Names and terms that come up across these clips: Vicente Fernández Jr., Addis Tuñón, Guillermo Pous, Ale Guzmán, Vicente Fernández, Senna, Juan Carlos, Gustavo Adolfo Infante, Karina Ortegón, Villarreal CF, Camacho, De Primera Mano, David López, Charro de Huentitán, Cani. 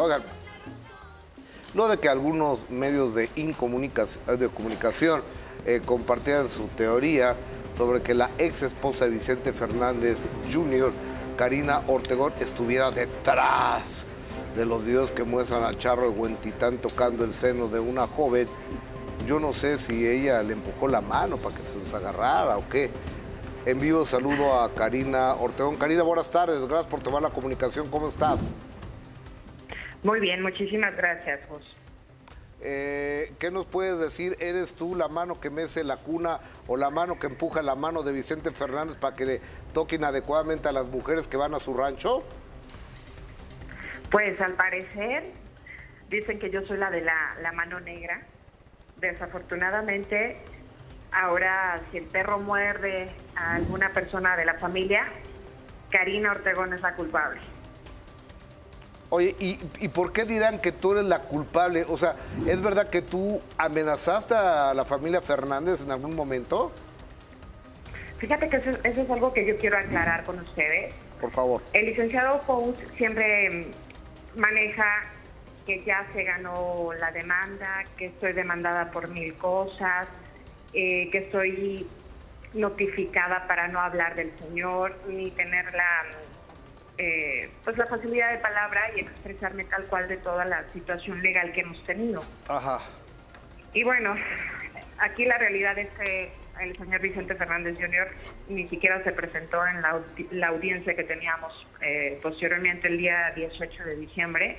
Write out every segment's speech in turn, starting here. Oigan, lo de que algunos medios de comunicación compartían su teoría sobre que la ex esposa de Vicente Fernández Jr., Karina Ortegón, estuviera detrás de los videos que muestran a Charro de Huentitán tocando el seno de una joven, yo no sé si ella le empujó la mano para que se los agarrara o qué. En vivo saludo a Karina Ortegón. Karina, buenas tardes, gracias por tomar la comunicación, ¿cómo estás? Muy bien, muchísimas gracias, José. ¿Qué nos puedes decir? ¿Eres tú la mano que mece la cuna o la mano que empuja la mano de Vicente Fernández para que le toquen adecuadamente a las mujeres que van a su rancho? Pues al parecer dicen que yo soy la de la mano negra. Desafortunadamente, ahora si el perro muerde a alguna persona de la familia, Karina Ortegón es la culpable. Oye, ¿y por qué dirán que tú eres la culpable? O sea, ¿es verdad que tú amenazaste a la familia Fernández en algún momento? Fíjate que eso es algo que yo quiero aclarar con ustedes. Por favor. El licenciado Pous siempre maneja que ya se ganó la demanda, que estoy demandada por 1000 cosas, que estoy notificada para no hablar del señor, ni tener la facilidad de palabra y expresarme tal cual de toda la situación legal que hemos tenido. Ajá. Y bueno, aquí la realidad es que el señor Vicente Fernández Jr. ni siquiera se presentó en la audiencia que teníamos posteriormente el día 18 de diciembre.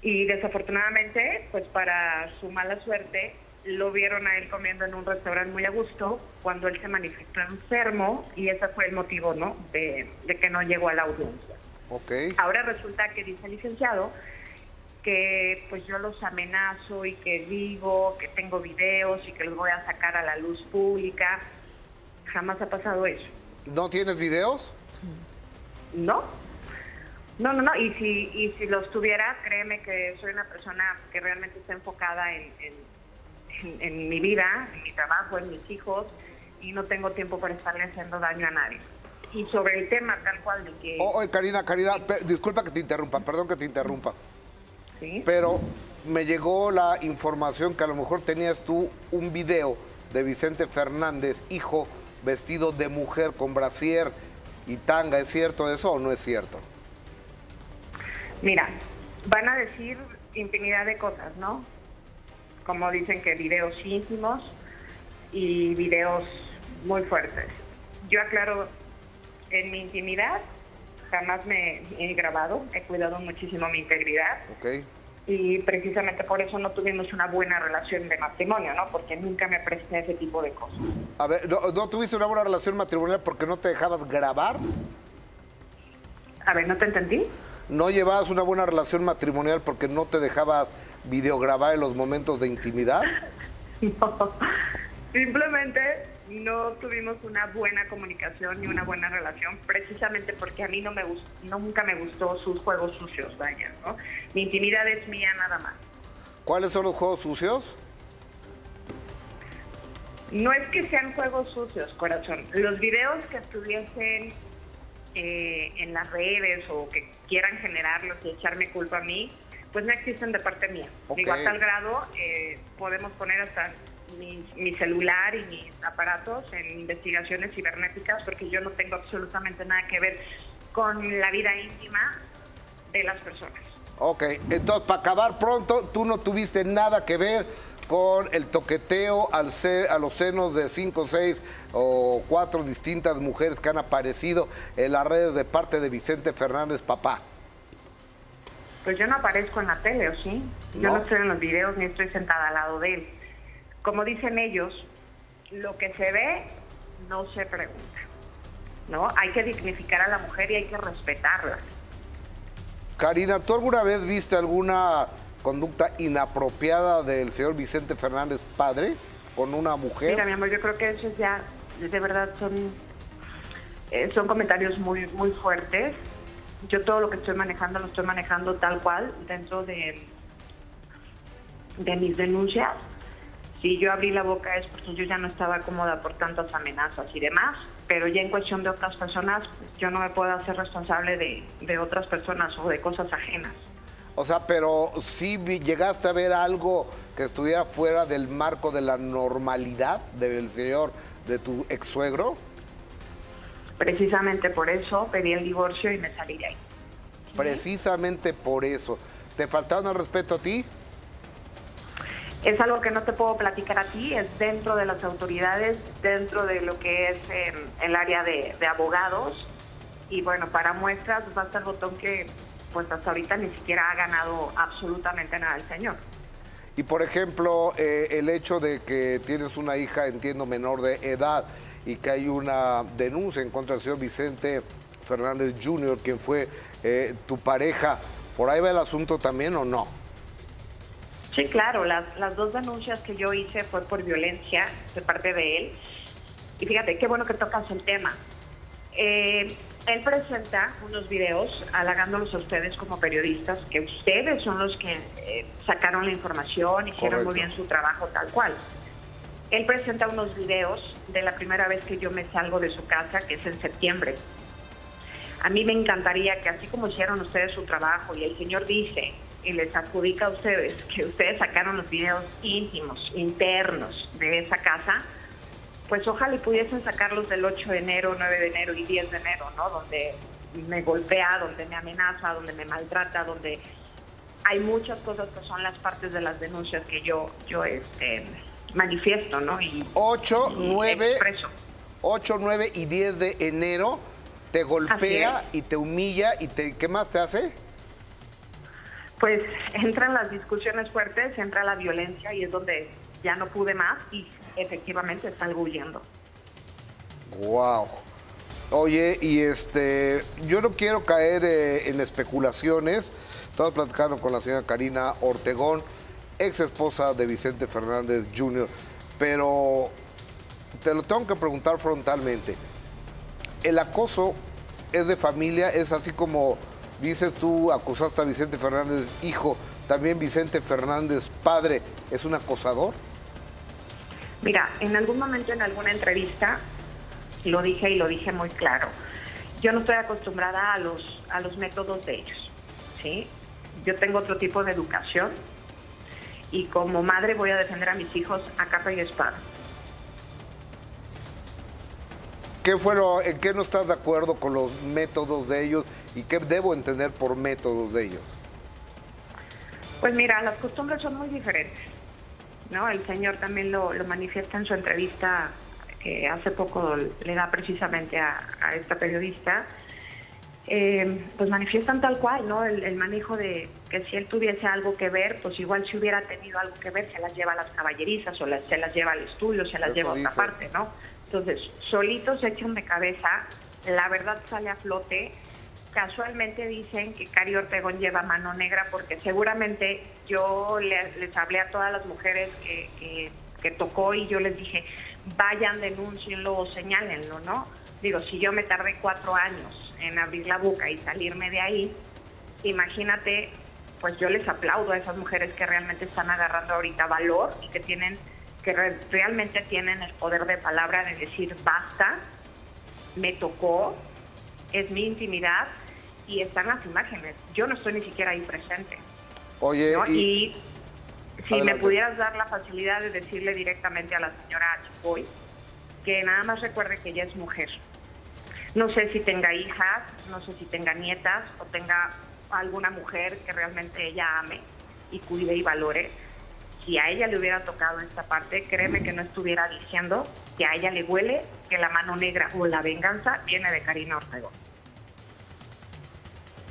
Y desafortunadamente, pues para su mala suerte, lo vieron a él comiendo en un restaurante muy a gusto cuando él se manifestó enfermo y ese fue el motivo, ¿no?, de que no llegó a la audiencia. Okay. Ahora resulta que dice el licenciado que pues yo los amenazo y que digo que tengo videos y que los voy a sacar a la luz pública. Jamás ha pasado eso. ¿No tienes videos? No. No, y si los tuviera, créeme que soy una persona que realmente está enfocada en mi vida, en mi trabajo, en mis hijos, y no tengo tiempo para estarle haciendo daño a nadie. Y sobre el tema tal cual de que... Oye, Karina, disculpa que te interrumpa, perdón que te interrumpa. ¿Sí? Pero me llegó la información que a lo mejor tenías tú un video de Vicente Fernández, hijo, vestido de mujer con brasier y tanga. ¿Es cierto eso o no es cierto? Mira, van a decir infinidad de cosas, ¿no? Como dicen que videos íntimos y videos muy fuertes. Yo aclaro, en mi intimidad jamás me he grabado, he cuidado muchísimo mi integridad. Okay. Y precisamente por eso no tuvimos una buena relación de matrimonio, ¿no? Porque nunca me presté ese tipo de cosas. A ver, ¿no tuviste una buena relación matrimonial porque no te dejabas grabar? A ver, ¿no te entendí? ¿No llevabas una buena relación matrimonial porque no te dejabas videograbar en los momentos de intimidad? No, simplemente no tuvimos una buena comunicación ni una buena relación, precisamente porque a mí nunca me gustó sus juegos sucios, vaya, ¿no? Mi intimidad es mía nada más. ¿Cuáles son los juegos sucios? No es que sean juegos sucios, corazón. Los videos que estuviesen en las redes o que quieran generarlos y echarme culpa a mí, pues no existen de parte mía. Okay. Digo, a tal grado podemos poner hasta mi celular y mis aparatos en investigaciones cibernéticas porque yo no tengo absolutamente nada que ver con la vida íntima de las personas. Ok, entonces para acabar pronto, tú no tuviste nada que ver con el toqueteo a los senos de 5, 6 o 4 distintas mujeres que han aparecido en las redes de parte de Vicente Fernández, papá. Pues yo no aparezco en la tele, ¿o sí? Yo no estoy en los videos ni estoy sentada al lado de él. Como dicen ellos, lo que se ve no se pregunta, ¿no? Hay que dignificar a la mujer y hay que respetarla. Karina, ¿tú alguna vez viste alguna conducta inapropiada del señor Vicente Fernández padre con una mujer? Mira, mi amor, yo creo que eso ya, de verdad, son comentarios muy, muy fuertes. Yo todo lo que estoy manejando lo estoy manejando tal cual dentro de mis denuncias. Si yo abrí la boca es porque yo ya no estaba cómoda por tantas amenazas y demás, pero ya en cuestión de otras personas, pues, yo no me puedo hacer responsable de otras personas o de cosas ajenas. O sea, pero ¿sí llegaste a ver algo que estuviera fuera del marco de la normalidad del señor, de tu ex-suegro? Precisamente por eso pedí el divorcio y me salí de ahí. Precisamente por eso. ¿Te faltaron al respeto a ti? Es algo que no te puedo platicar a ti, es dentro de las autoridades, dentro de lo que es el área de abogados. Y bueno, para muestras basta el botón que pues hasta ahorita ni siquiera ha ganado absolutamente nada el señor. Y por ejemplo, el hecho de que tienes una hija, entiendo, menor de edad, y que hay una denuncia en contra del señor Vicente Fernández Jr., quien fue tu pareja, ¿por ahí va el asunto también o no? Sí, claro, las dos denuncias que yo hice fue por violencia de parte de él. Y fíjate, qué bueno que tocas el tema. Él presenta unos videos halagándolos a ustedes como periodistas, que ustedes son los que sacaron la información, hicieron muy bien su trabajo tal cual. Él presenta unos videos de la primera vez que yo me salgo de su casa, que es en septiembre. A mí me encantaría que así como hicieron ustedes su trabajo y el señor dice y les adjudica a ustedes que ustedes sacaron los videos íntimos, internos de esa casa, pues ojalá y pudiesen sacarlos del 8 de enero, 9 de enero y 10 de enero, ¿no? Donde me golpea, donde me amenaza, donde me maltrata, donde hay muchas cosas que son las partes de las denuncias que yo manifiesto, ¿no? Y 8, 9, expreso. 8, 9 y 10 de enero te golpea y te humilla y te, ¿qué más te hace? Pues entran las discusiones fuertes, entra la violencia y es donde ya no pude más y efectivamente salgo huyendo. Wow. Oye, y yo no quiero caer en especulaciones. Estamos platicando con la señora Karina Ortegón, ex esposa de Vicente Fernández Jr., pero te lo tengo que preguntar frontalmente. ¿El acoso es de familia? ¿Es así como dices tú, acusaste a Vicente Fernández hijo, también Vicente Fernández padre, es un acosador? Mira, en algún momento, en alguna entrevista, lo dije y lo dije muy claro. Yo no estoy acostumbrada a los métodos de ellos, ¿sí? Yo tengo otro tipo de educación y como madre voy a defender a mis hijos a capa y espada. ¿En qué no estás de acuerdo con los métodos de ellos y qué debo entender por métodos de ellos? Pues mira, las costumbres son muy diferentes, ¿no? El señor también lo manifiesta en su entrevista que hace poco le da precisamente a esta periodista. Pues manifiestan tal cual, ¿no? El manejo de que si él tuviese algo que ver, pues igual si hubiera tenido algo que ver, se las lleva a las caballerizas o se las lleva al estudio, se las lleva a otra parte, ¿no? Entonces, solitos se echan de cabeza, la verdad sale a flote. Casualmente dicen que Cari Ortegón lleva mano negra porque seguramente yo les hablé a todas las mujeres que tocó y yo les dije, vayan, denúncienlo o señálenlo, ¿no? Digo, si yo me tardé 4 años en abrir la boca y salirme de ahí, imagínate, pues yo les aplaudo a esas mujeres que realmente están agarrando ahorita valor y que tienen... que realmente tienen el poder de palabra de decir basta, me tocó, es mi intimidad y están las imágenes. Yo no estoy ni siquiera ahí presente. Oye, ¿no? Y si adelante. Me pudieras dar la facilidad de decirle directamente a la señora Chicoy que nada más recuerde que ella es mujer. No sé si tenga hijas, no sé si tenga nietas o tenga alguna mujer que realmente ella ame y cuide y valore. Si a ella le hubiera tocado esta parte, créeme que no estuviera diciendo que a ella le huele que la mano negra o la venganza viene de Karina Ortegón.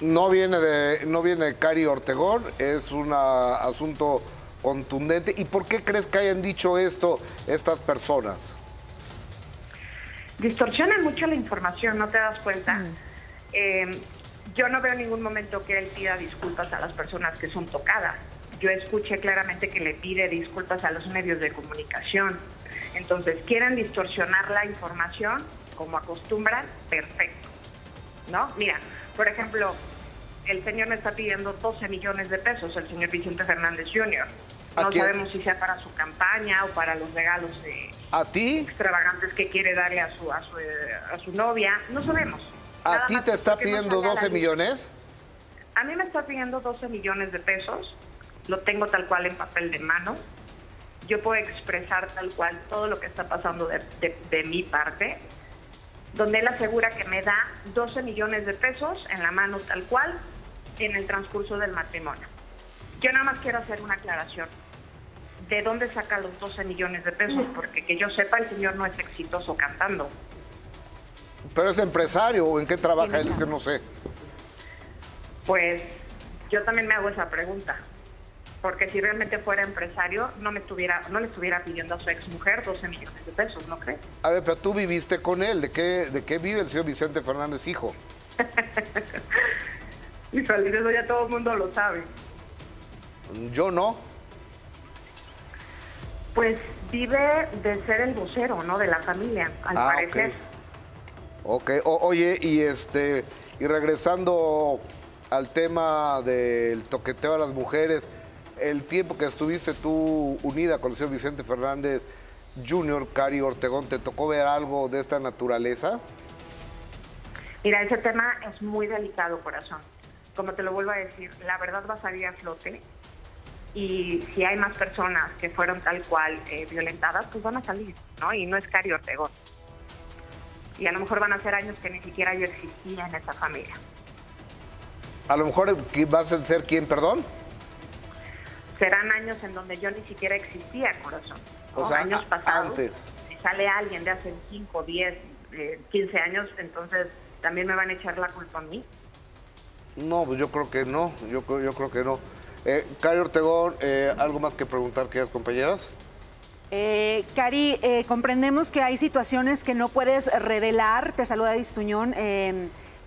No viene de Cari Ortegón, es un asunto contundente. ¿Y por qué crees que hayan dicho esto estas personas? Distorsionan mucho la información, ¿no te das cuenta? Yo no veo en ningún momento que él pida disculpas a las personas que son tocadas. Yo escuché claramente que le pide disculpas a los medios de comunicación. Entonces, quieren distorsionar la información, como acostumbran, perfecto, ¿no? Mira, por ejemplo, el señor me está pidiendo 12 millones de pesos, el señor Vicente Fernández Jr. No sabemos si sea para su campaña o para los regalos extravagantes que quiere darle a su novia. No sabemos. ¿A ti te está pidiendo 12 millones? A mí me está pidiendo 12 millones de pesos, lo tengo tal cual en papel de mano, yo puedo expresar tal cual todo lo que está pasando de mi parte, donde él asegura que me da 12 millones de pesos en la mano tal cual en el transcurso del matrimonio. Yo nada más quiero hacer una aclaración. ¿De dónde saca los 12 millones de pesos? Porque que yo sepa, el señor no es exitoso cantando. ¿Pero es empresario o en qué trabaja él? Es que no sé. Pues yo también me hago esa pregunta. Porque si realmente fuera empresario, no le estuviera pidiendo a su exmujer 12 millones de pesos, ¿no crees? A ver, pero tú viviste con él. ¿De qué vive el señor Vicente Fernández, hijo? Y feliz, eso ya todo el mundo lo sabe. Yo no. Pues vive de ser el vocero, ¿no? De la familia, al parecer. Okay. Oye, y regresando al tema del toqueteo a las mujeres, el tiempo que estuviste tú unida con el señor Vicente Fernández Jr., Cari Ortegón, ¿te tocó ver algo de esta naturaleza? Mira, ese tema es muy delicado, corazón. Como te lo vuelvo a decir, la verdad va a salir a flote, y si hay más personas que fueron tal cual violentadas, pues van a salir, ¿no? Y no es Cari Ortegón. Y a lo mejor van a ser años que ni siquiera yo existía en esa familia. ¿A lo mejor vas a ser quién, perdón? Serán años en donde yo ni siquiera existía, corazón, ¿no? O sea, años pasados. Antes. Si sale alguien de hace 5, 10, 15 años, entonces también me van a echar la culpa a mí. No, pues yo creo que no, yo creo que no. Cari Ortegón, ¿algo más que preguntar, queridas compañeras? Cari, comprendemos que hay situaciones que no puedes revelar, te saluda Distuñón,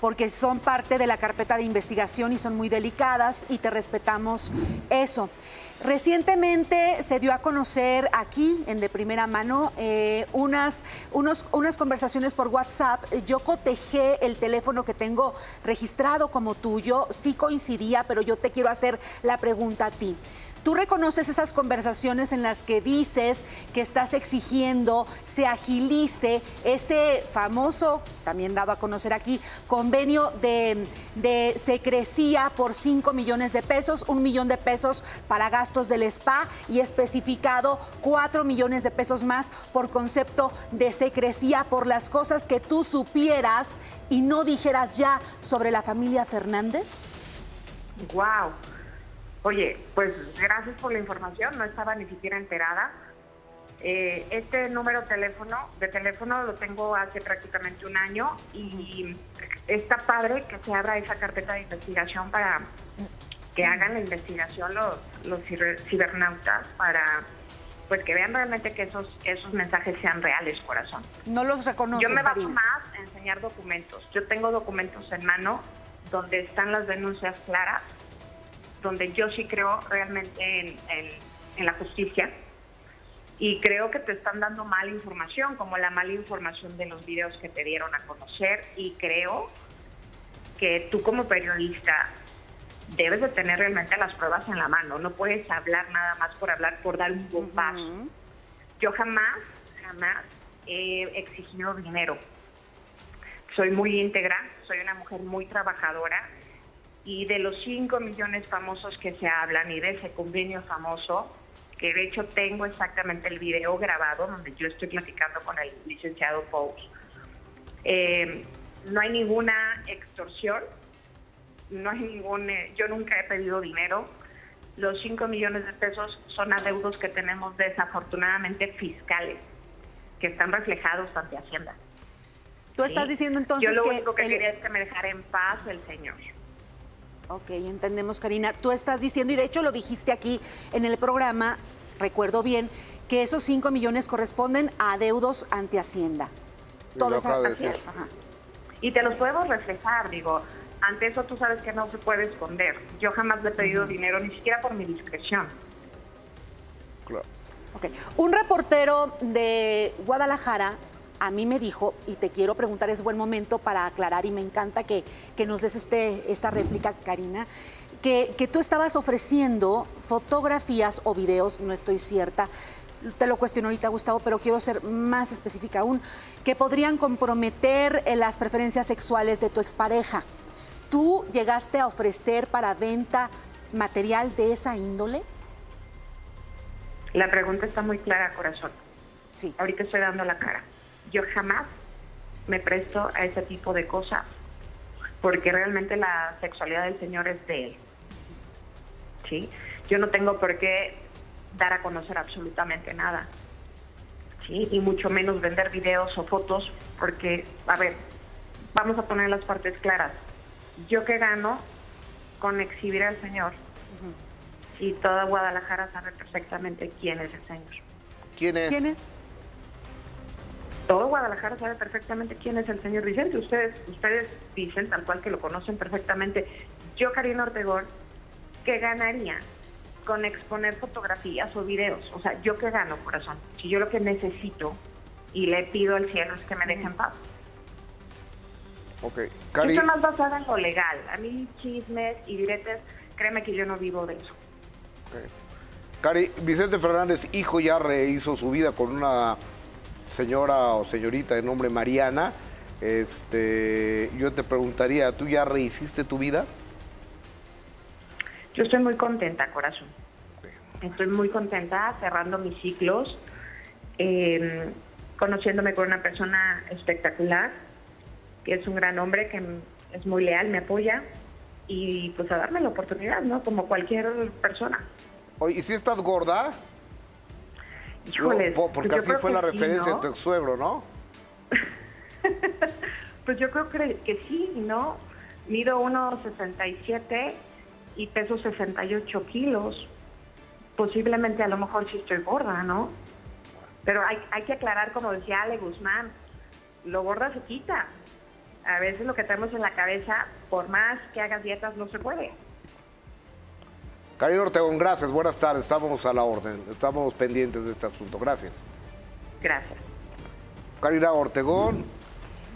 porque son parte de la carpeta de investigación y son muy delicadas y te respetamos eso. Recientemente se dio a conocer aquí, en De Primera Mano, unas conversaciones por WhatsApp. Yo cotejé el teléfono que tengo registrado como tuyo, sí coincidía, pero yo te quiero hacer la pregunta a ti. ¿Tú reconoces esas conversaciones en las que dices que estás exigiendo se agilice ese famoso, también dado a conocer aquí, convenio de secrecía por 5 millones de pesos, 1 millón de pesos para gastos del spa y especificado 4 millones de pesos más por concepto de secrecía por las cosas que tú supieras y no dijeras ya sobre la familia Fernández? ¡Guau! Wow. Oye, pues gracias por la información, no estaba ni siquiera enterada. Este número de teléfono lo tengo hace prácticamente un año y está padre que se abra esa carpeta de investigación para que hagan la investigación los cibernautas para pues que vean realmente que esos mensajes sean reales, corazón. No los reconozco. Yo me baso más a enseñar documentos. Yo tengo documentos en mano donde están las denuncias claras, donde yo sí creo realmente en la justicia y creo que te están dando mala información, como la mala información de los videos que te dieron a conocer, y creo que tú como periodista debes de tener realmente las pruebas en la mano, no puedes hablar nada más por hablar, por dar un bombazo. Yo jamás he exigido dinero, soy muy íntegra, soy una mujer muy trabajadora. Y de los 5 millones famosos que se hablan y de ese convenio famoso, que de hecho tengo exactamente el video grabado donde yo estoy platicando con el licenciado Pous, no hay ninguna extorsión, no hay ningún, yo nunca he pedido dinero. Los 5 millones de pesos son adeudos que tenemos desafortunadamente fiscales, que están reflejados ante Hacienda. ¿Tú estás diciendo entonces que... Yo lo único que quería es que me dejara en paz el señor. Ok, entendemos, Karina. Tú estás diciendo, y de hecho lo dijiste aquí en el programa, recuerdo bien, que esos 5 millones corresponden a adeudos ante Hacienda. Todo eso. Y te los podemos reflejar, digo, ante eso tú sabes que no se puede esconder. Yo jamás le he pedido dinero, ni siquiera por mi discreción. Claro. Ok, un reportero de Guadalajara a mí me dijo, y te quiero preguntar, es buen momento para aclarar, y me encanta que nos des esta réplica, Karina, que tú estabas ofreciendo fotografías o videos, no estoy cierta, te lo cuestiono ahorita, Gustavo, pero quiero ser más específica aún, que podrían comprometer las preferencias sexuales de tu expareja. ¿Tú llegaste a ofrecer para venta material de esa índole? La pregunta está muy clara, corazón. Sí. Ahorita estoy dando la cara. Yo jamás me presto a ese tipo de cosas, porque realmente la sexualidad del Señor es de Él. ¿Sí? Yo no tengo por qué dar a conocer absolutamente nada. ¿Sí? Y mucho menos vender videos o fotos, porque, a ver, vamos a poner las partes claras. Yo qué gano con exhibir al Señor. Y toda Guadalajara sabe perfectamente quién es el Señor. ¿Quién es? ¿Quién es? Todo Guadalajara sabe perfectamente quién es el señor Vicente. Ustedes dicen tal cual que lo conocen perfectamente. Yo, Karina Ortegón, ¿qué ganaría con exponer fotografías o videos? O sea, ¿yo qué gano, corazón? Si yo lo que necesito y le pido al cielo es que me dejen paz. Ok, Karina. Esto más basada en lo legal. A mí chismes y diretes, créeme que yo no vivo de eso. Okay. Cari, Vicente Fernández, hijo, ya rehizo su vida con una señora o señorita de nombre Mariana. Yo te preguntaría, ¿tú ya rehiciste tu vida? Yo estoy muy contenta, corazón. Estoy muy contenta, cerrando mis ciclos, conociéndome con una persona espectacular, que es un gran hombre, que es muy leal, me apoya, y pues a darme la oportunidad, ¿no? Como cualquier persona. Oye, ¿y si estás gorda? Híjoles, porque así fue la referencia, ¿no?, de tu ex-suegro, ¿no? Pues yo creo que sí, ¿no? Mido 1.67 y peso 68 kilos. Posiblemente, a lo mejor sí estoy gorda, ¿no? Pero hay que aclarar, como decía Ale Guzmán, lo gorda se quita. A veces lo que tenemos en la cabeza, por más que hagas dietas, no se puede. Karina Ortegón, gracias, buenas tardes, estamos a la orden, estamos pendientes de este asunto, gracias. Gracias. Karina Ortegón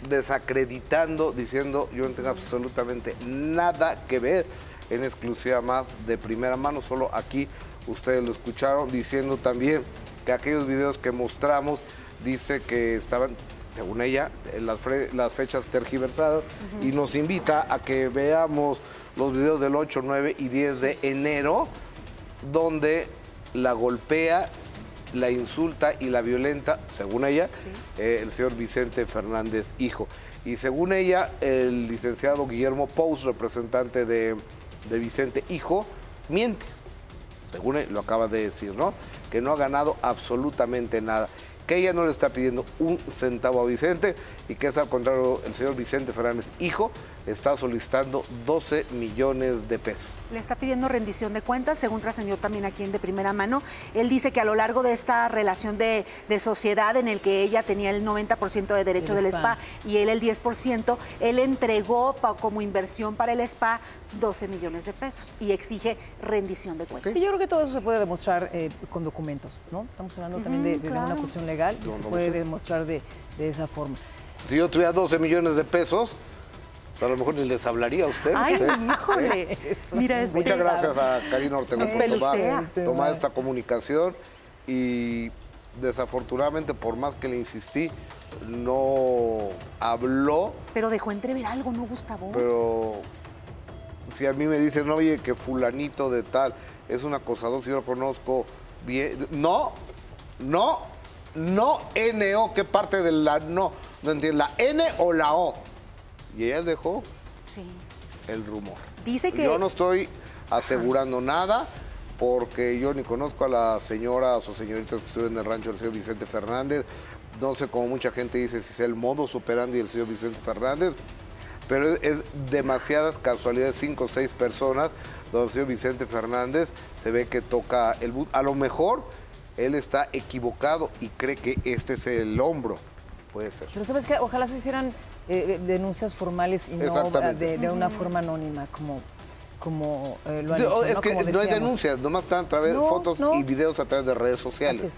desacreditando, diciendo yo no tengo absolutamente nada que ver, en exclusiva más de primera mano, solo aquí ustedes lo escucharon, diciendo también que aquellos videos que mostramos, dice que estaban, según ella, en las fechas tergiversadas, y nos invita a que veamos los videos del 8, 9 y 10 de enero, donde la golpea, la insulta y la violenta, según ella, el señor Vicente Fernández, hijo. Y según ella, el licenciado Guillermo Pous, representante de Vicente, hijo, miente. Según él, lo acaba de decir, ¿no? Que no ha ganado absolutamente nada, que ella no le está pidiendo un centavo a Vicente y que es al contrario, el señor Vicente Fernández, hijo, está solicitando 12 millones de pesos. Le está pidiendo rendición de cuentas, según trascendió también aquí en De Primera Mano. Él dice que a lo largo de esta relación de sociedad en el que ella tenía el 90% de derecho del spa y él el 10%, él entregó como inversión para el spa 12 millones de pesos y exige rendición de cuentas. Okay. Y yo creo que todo eso se puede demostrar con documentos, ¿no? Estamos hablando también de una cuestión legal. No, se puede demostrar de esa forma. Si yo tuviera 12 millones de pesos, a lo mejor ni les hablaría a ustedes. Ay, híjole. Mira, muchas gracias a Karina Ortegón por tomar esta comunicación. Y desafortunadamente, por más que le insistí, no habló. Pero dejó entrever algo, ¿no, Gustavo? Pero si a mí me dicen, oye, que fulanito de tal es un acosador, si yo lo conozco bien. No, no. No, N-O, ¿qué parte de la no? No entiendo, ¿la N o la O? Y ella dejó el rumor. Dice que... Yo no estoy asegurando nada, porque yo ni conozco a las señoras o señoritas que estuvieron en el rancho del señor Vicente Fernández. No sé, como mucha gente dice, si es el modus operandi del señor Vicente Fernández, pero es demasiadas casualidades, 5 o 6 personas, donde el señor Vicente Fernández se ve que toca el... A lo mejor... Él está equivocado y cree que este es el hombro. Puede ser. Pero ¿sabes qué? Ojalá se hicieran denuncias formales y no de una forma anónima, como lo han hecho, ¿no? Es que como no hay denuncias, nomás están a través de fotos y videos a través de redes sociales.